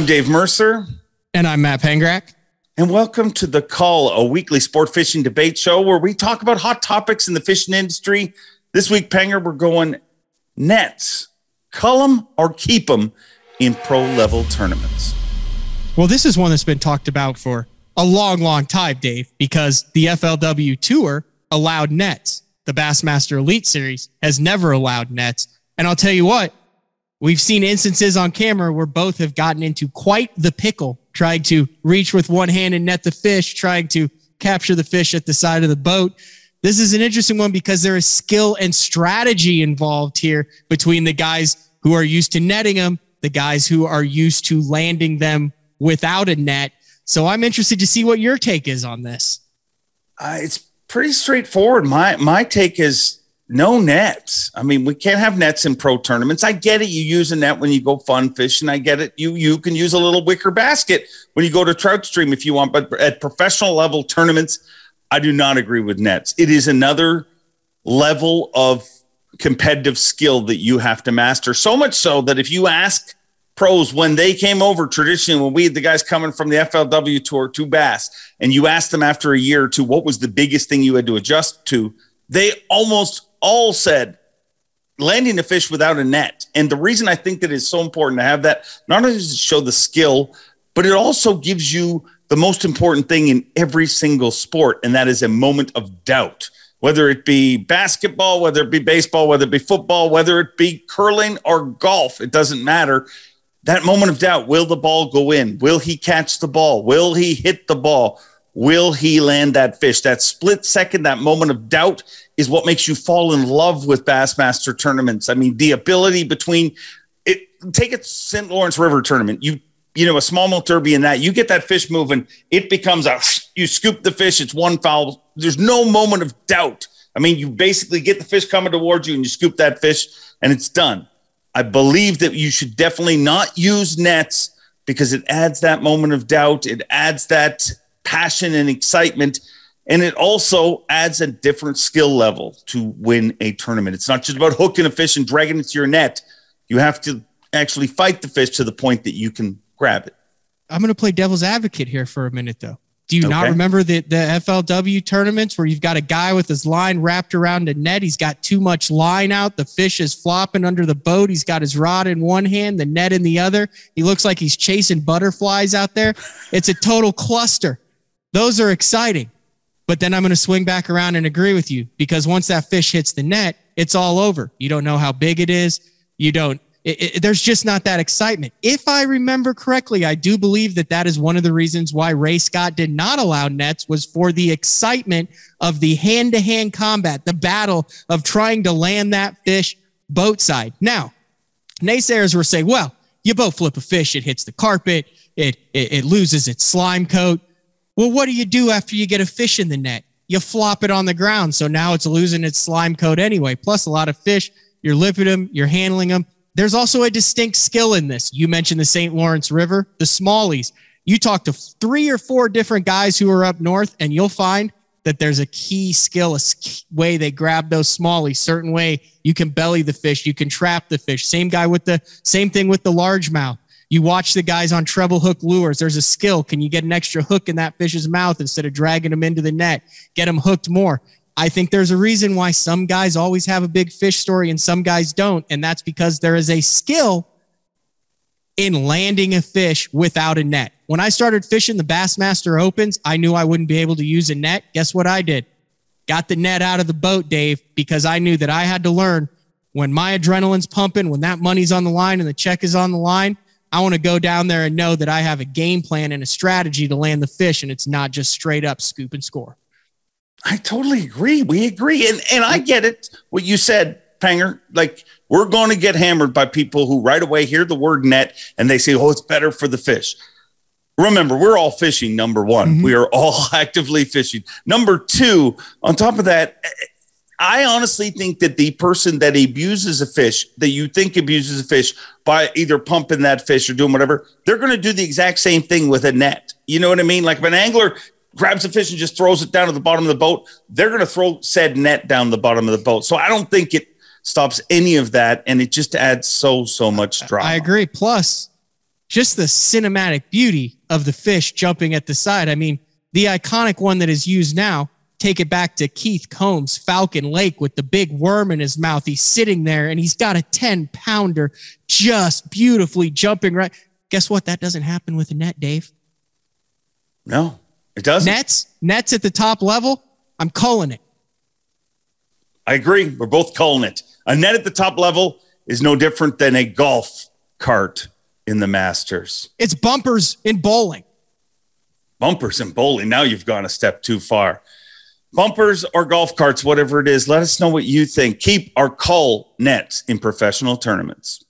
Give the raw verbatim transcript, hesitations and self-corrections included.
I'm Dave Mercer. And I'm Matt Pangrac. And welcome to The Cull, a weekly sport fishing debate show where we talk about hot topics in the fishing industry. This week, Panger, we're going nets. Cull 'em or keep 'em in pro-level tournaments. Well, this is one that's been talked about for a long, long time, Dave, because the F L W Tour allowed nets. The Bassmaster Elite Series has never allowed nets. And I'll tell you what, we've seen instances on camera where both have gotten into quite the pickle, trying to reach with one hand and net the fish, trying to capture the fish at the side of the boat. This is an interesting one because there is skill and strategy involved here between the guys who are used to netting them, the guys who are used to landing them without a net. So I'm interested to see what your take is on this. Uh, it's pretty straightforward. My, my take is no nets. I mean, we can't have nets in pro tournaments. I get it. You use a net when you go fun fishing. I get it. You you can use a little wicker basket when you go to trout stream if you want. But at professional level tournaments, I do not agree with nets. It is another level of competitive skill that you have to master. So much so that if you ask pros when they came over, traditionally when we had the guys coming from the F L W Tour to Bass, and you asked them after a year or two, what was the biggest thing you had to adjust to, they almost all said landing a fish without a net. And the reason I think that it's so important to have that, not only does it show the skill, but it also gives you the most important thing in every single sport, and that is a moment of doubt. Whether it be basketball, whether it be baseball, whether it be football, whether it be curling or golf, it doesn't matter. That moment of doubt, will the ball go in? Will he catch the ball? Will he hit the ball? Will he land that fish? That split second, that moment of doubt is what makes you fall in love with Bassmaster tournaments. I mean, the ability between it, take a Saint Lawrence River tournament. You, you know, a smallmouth derby in that, you get that fish moving. It becomes a, you scoop the fish. It's one foul. There's no moment of doubt. I mean, you basically get the fish coming towards you and you scoop that fish and it's done. I believe that you should definitely not use nets because it adds that moment of doubt. It adds that passion and excitement, and it also adds a different skill level to win a tournament. It's not just about hooking a fish and dragging it to your net. You have to actually fight the fish to the point that you can grab it. I'm going to play devil's advocate here for a minute, though. Do you okay. not remember the, the F L W tournaments where you've got a guy with his line wrapped around a net? He's got too much line out. The fish is flopping under the boat. He's got his rod in one hand, the net in the other. He looks like he's chasing butterflies out there. It's a total cluster. Those are exciting, but then I'm going to swing back around and agree with you because once that fish hits the net, it's all over. You don't know how big it is. You don't, it, it, there's just not that excitement. If I remember correctly, I do believe that that is one of the reasons why Ray Scott did not allow nets was for the excitement of the hand-to-hand combat, the battle of trying to land that fish boat side. Now, naysayers will say, well, you boat flip a fish, it hits the carpet, it, it, it loses its slime coat. Well, what do you do after you get a fish in the net? You flop it on the ground. So now it's losing its slime coat anyway. Plus a lot of fish, you're lipping them, you're handling them. There's also a distinct skill in this. You mentioned the Saint Lawrence River, the smallies. You talk to three or four different guys who are up north and you'll find that there's a key skill, a way they grab those smallies, certain way you can belly the fish, you can trap the fish. Same guy with the same thing with the largemouth. You watch the guys on treble hook lures. There's a skill. Can you get an extra hook in that fish's mouth instead of dragging them into the net? Get them hooked more. I think there's a reason why some guys always have a big fish story and some guys don't, and that's because there is a skill in landing a fish without a net. When I started fishing the Bassmaster Opens, I knew I wouldn't be able to use a net. Guess what I did? Got the net out of the boat, Dave, because I knew that I had to learn when my adrenaline's pumping, when that money's on the line and the check is on the line, I want to go down there and know that I have a game plan and a strategy to land the fish, and it's not just straight up scoop and score. I totally agree. We agree. And, and I get it. What you said, Panger, like we're going to get hammered by people who right away hear the word net and they say, oh, it's better for the fish. Remember, we're all fishing. Number one, mm-hmm. we are all actively fishing. Number two, on top of that, I honestly think that the person that abuses a fish, that you think abuses a fish by either pumping that fish or doing whatever, they're going to do the exact same thing with a net. You know what I mean? Like if an angler grabs a fish and just throws it down to the bottom of the boat, they're going to throw said net down the bottom of the boat. So I don't think it stops any of that. And it just adds so, so much drama. I agree. Plus, just the cinematic beauty of the fish jumping at the side. I mean, the iconic one that is used now, take it back to Keith Combs, Falcon Lake, with the big worm in his mouth. He's sitting there and he's got a ten pounder just beautifully jumping right. Guess what? That doesn't happen with a net, Dave. No, it doesn't. Nets, nets at the top level. I'm culling it. I agree. We're both culling it. A net at the top level is no different than a golf cart in the Masters. It's bumpers in bowling. Bumpers in bowling. Now you've gone a step too far. Bumpers or golf carts, whatever it is, let us know what you think. Keep our cull nets in professional tournaments.